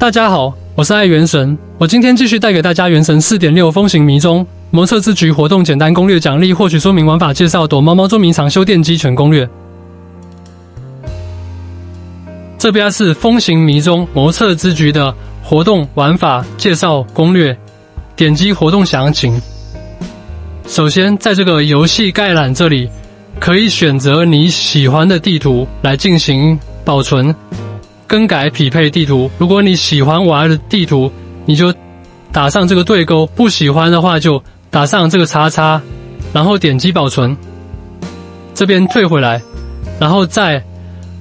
大家好，我是爱原神，我今天继续带给大家《原神 4.6 风行迷踪》魔测之局活动简单攻略奖励获取说明玩法介绍躲猫猫捉迷藏修电机全攻略。这边是风行迷踪魔测之局的活动玩法介绍攻略，点击活动详情。首先，在这个游戏概览这里，可以选择你喜欢的地图来进行保存。 更改匹配地图，如果你喜欢玩的地图，你就打上这个对勾；不喜欢的话，就打上这个叉叉，然后点击保存。这边退回来，然后在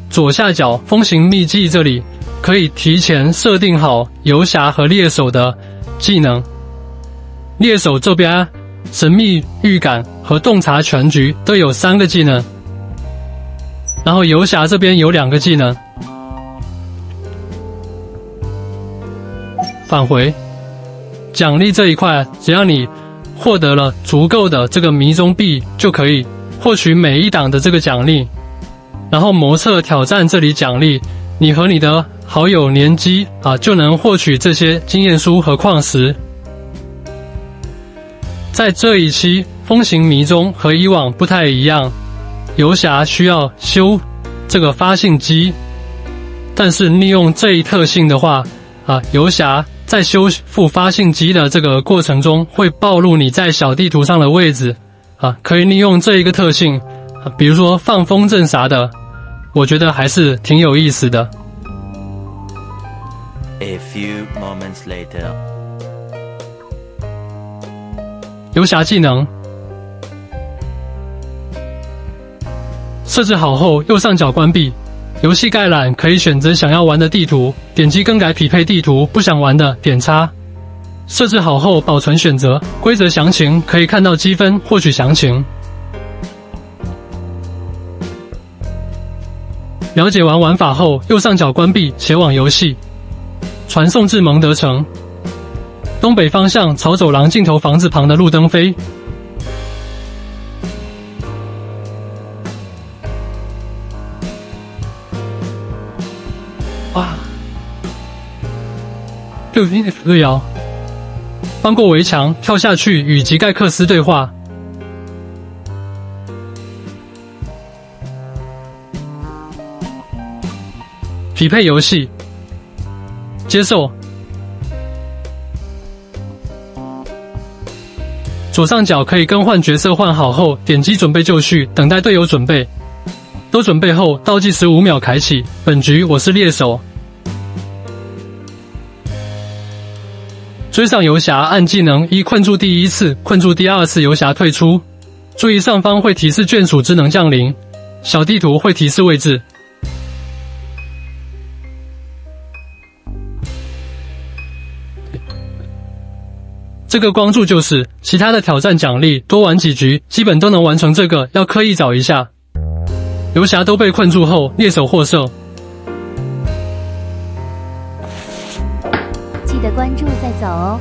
左下角风行秘技这里，可以提前设定好游侠和猎手的技能。猎手这边神秘预感和洞察全局都有3个技能，然后游侠这边有2个技能。 返回奖励这一块，只要你获得了足够的这个迷踪币，就可以获取每一档的这个奖励。然后魔测挑战这里奖励，你和你的好友联机就能获取这些经验书和矿石。在这一期风行迷踪和以往不太一样，游侠需要修这个发信机，但是利用这一特性的话，游侠 在修复发信机的这个过程中，会暴露你在小地图上的位置，可以利用这一个特性，比如说放风筝啥的，我觉得还是挺有意思的。A few moments later， 游侠技能设置好后，右上角关闭。 游戏概览可以选择想要玩的地图，点击更改匹配地图；不想玩的点叉。设置好后保存选择。规则详情可以看到积分获取详情。了解完玩法后，右上角关闭，前往游戏。传送至蒙德城东北方向朝走廊尽头房子旁的路灯飞。 哇！6F 对摇，翻过围墙跳下去，与吉盖克斯对话。匹配游戏，接受。左上角可以更换角色，换好后点击准备就绪，等待队友准备。 都准备后，倒计15秒开启。本局我是猎手，追上游侠，按技能1困住第一次，困住第二次游侠退出。注意上方会提示眷属之能降临，小地图会提示位置。这个光柱就是，其他的挑战奖励多玩几局，基本都能完成这个，要刻意找一下。 游侠都被困住后，猎手获胜。记得关注再走哦。